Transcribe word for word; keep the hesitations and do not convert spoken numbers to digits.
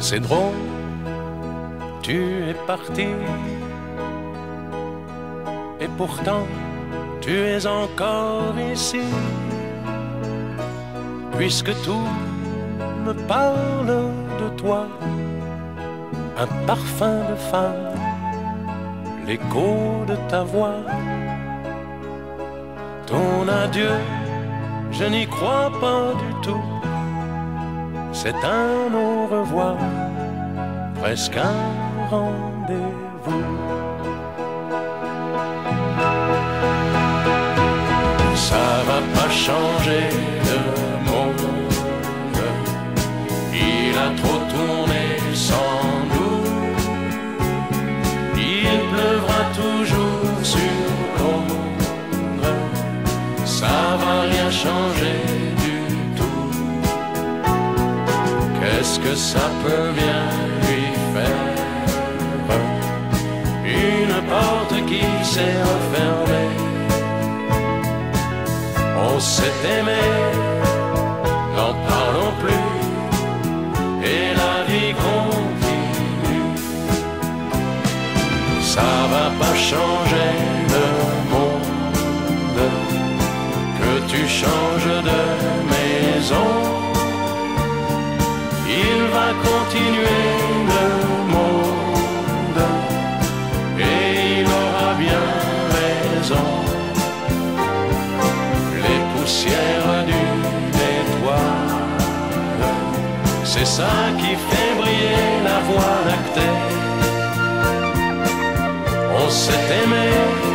C'est drôle, tu es parti, et pourtant tu es encore ici, puisque tout me parle de toi, un parfum de femme, l'écho de ta voix. Ton adieu, je n'y crois pas du tout, c'est un au revoir, presque un rendez-vous. Ça va pas changer le monde, il a trop tourné sans nous, il pleuvra toujours sur Londres, ça va rien changer du tout. Qu'est-ce que ça peut bien lui faire, une porte qui s'est refermée. On s'est aimé, n'en parlons plus, et la vie continue. Ça va pas changer le monde, que tu changes de maison. Il va continuer le monde, et il aura bien raison. Poussière d'une étoile, c'est ça qui fait briller la voie lactée. On s'est aimé.